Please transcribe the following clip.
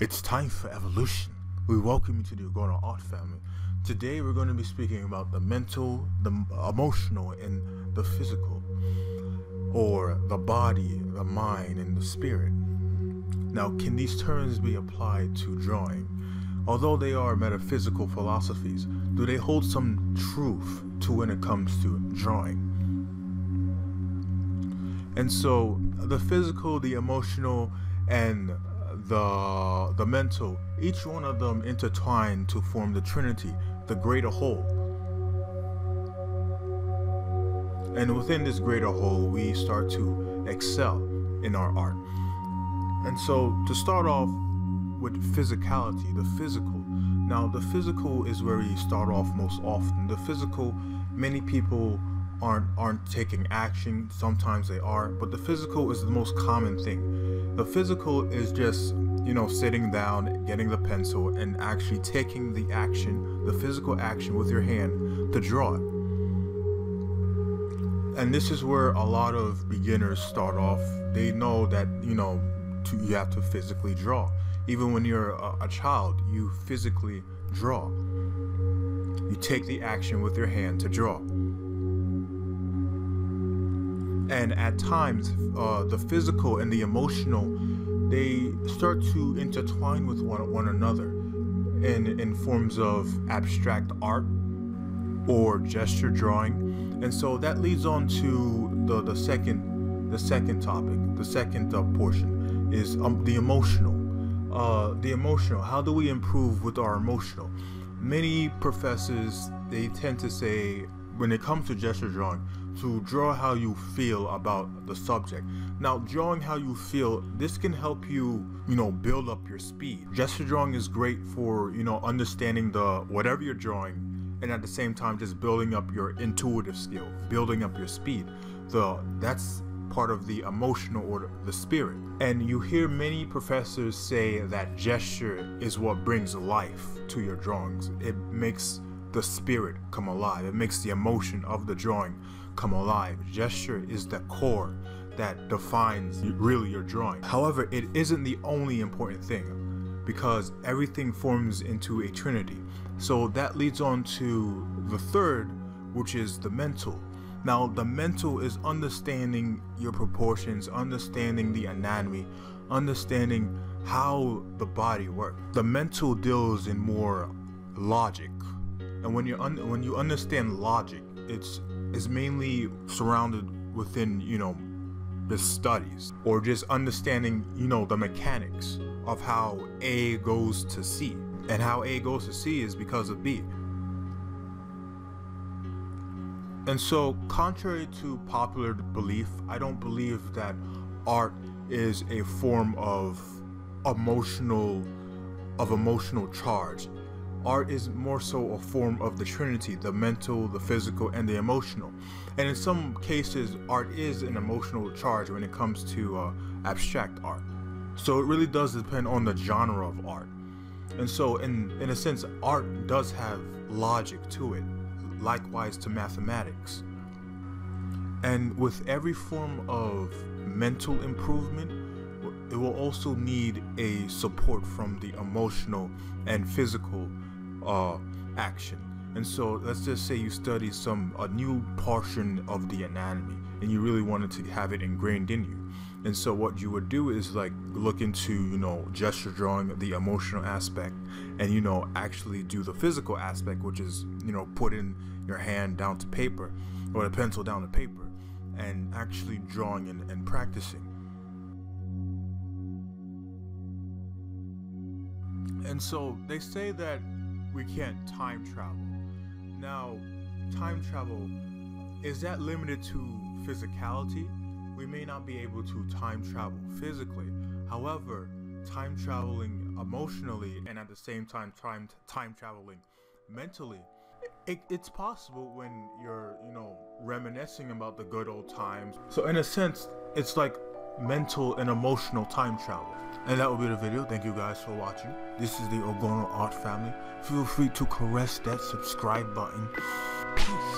It's time for evolution. We welcome you to the Ogono Art Family. Today we're going to be speaking about the mental, the emotional, and the physical, or the body, the mind, and the spirit. Now, can these terms be applied to drawing? Although they are metaphysical philosophies, do they hold some truth to when it comes to drawing? And so, the physical, the emotional, and the mental, each one of them intertwined to form the Trinity, the greater whole. And within this greater whole, we start to excel in our art. And so, to start off with physicality, the physical. Now, the physical is where we start off most often. The physical, many people aren't taking action. Sometimes they are, but the physical is the most common thing. The physical is just, you know, sitting down, getting the pencil, and actually taking the action, the physical action with your hand to draw it. And this is where a lot of beginners start off. They know that, you know, you have to physically draw. Even when you're a child, you physically draw. You take the action with your hand to draw. And at times, the physical and the emotional, they start to intertwine with one another in forms of abstract art or gesture drawing. And so that leads on to the second topic. The second portion is the emotional. The emotional. How do we improve with our emotional? Many professors, they tend to say, when it comes to gesture drawing, to draw how you feel about the subject. Now, drawing how you feel, this can help you, you know, build up your speed. Gesture drawing is great for, you know, understanding the whatever you're drawing, and at the same time just building up your intuitive skill, building up your speed. That's part of the emotional order, the spirit. And you hear many professors say that gesture is what brings life to your drawings. It makes the spirit come alive. It makes the emotion of the drawing come alive. Gesture is the core that defines really your drawing. However, it isn't the only important thing, because everything forms into a trinity. So that leads on to the third, which is the mental. Now, the mental is understanding your proportions, understanding the anatomy, understanding how the body works. The mental deals in more logic. And when you understand logic, it's mainly surrounded within, you know, the studies, or just understanding, you know, the mechanics of how A goes to C, and how A goes to C is because of B. And so, contrary to popular belief, I don't believe that art is a form of emotional charge. Art is more so a form of the Trinity, the mental, the physical, and the emotional. And in some cases, art is an emotional charge when it comes to abstract art. So it really does depend on the genre of art. And so in a sense, art does have logic to it, likewise to mathematics. And with every form of mental improvement, it will also need a support from the emotional and physical action. And so let's just say you study a new portion of the anatomy, and you really wanted to have it ingrained in you. And so what you would do is, like, look into, you know, gesture drawing, the emotional aspect, and, you know, actually do the physical aspect, which is, you know, putting your hand down to paper, or the pencil down to paper, and actually drawing and practicing. And so they say that we can't time travel. Now, time travel, is that limited to physicality? We may not be able to time travel physically. However, time traveling emotionally, and at the same time time traveling mentally, it's possible when you're, you know, reminiscing about the good old times. So in a sense, it's like mental and emotional time travel. And that will be the video. Thank you guys for watching. This is the Ogono Art Family. Feel free to caress that subscribe button. Peace.